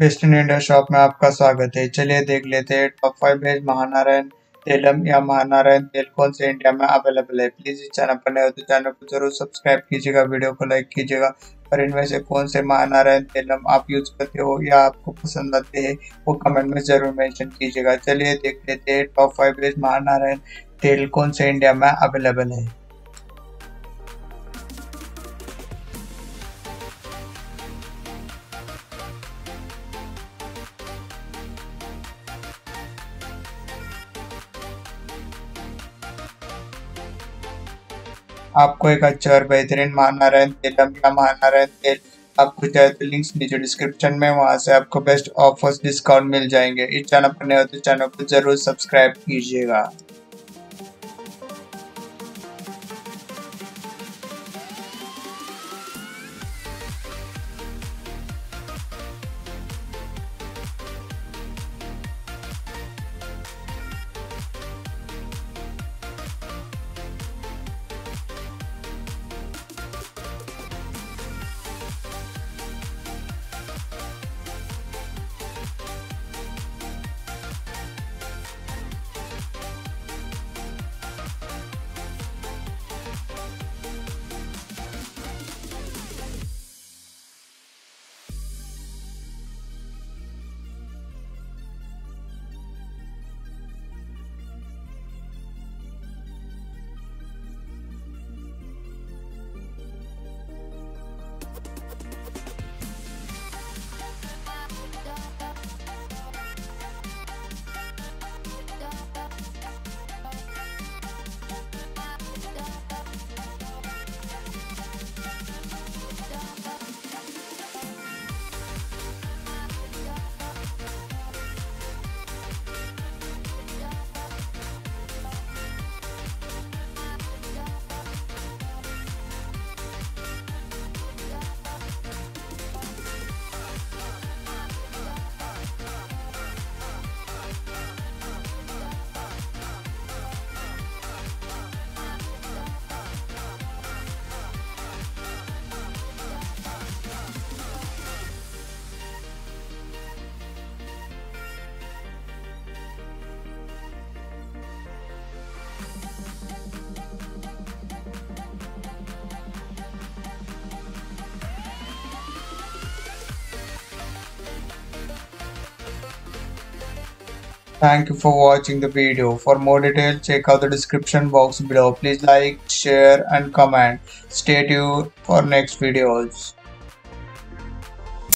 Western India shop में आपका स्वागत है। चलिए देख लेते हैं टॉप 5 वेज महानारायण तेलम या महानारायण तेल कौन से इंडिया में अवेलेबल है। प्लीज इस चैनल पर नए हो तो चैनल को जरूर सब्सक्राइब कीजिएगा, वीडियो को लाइक कीजिएगा और इनमें से कौन से महानारायण तेलम आप यूज करते हो या आपको पसंद आते हैं वो कमेंट में जरूर मेंशन कीजिएगा। चलिए देख लेते हैं टॉप 5 वेज महानारायण तेल कौन से इंडिया में अवेलेबल है। आपको एक अच्छा और बेहतरीन महानारायण तेलम या महानारायण तेल आपको चाहे तो लिंक्स नीचे डिस्क्रिप्शन में, वहां से आपको बेस्ट ऑफर्स डिस्काउंट मिल जाएंगे। इस चैनल पर नए हो तो चैनल को जरूर सब्सक्राइब कीजिएगा। Thank you for watching the video. For more details, check out the description box below. Please like, share and comment. Stay tuned for next videos.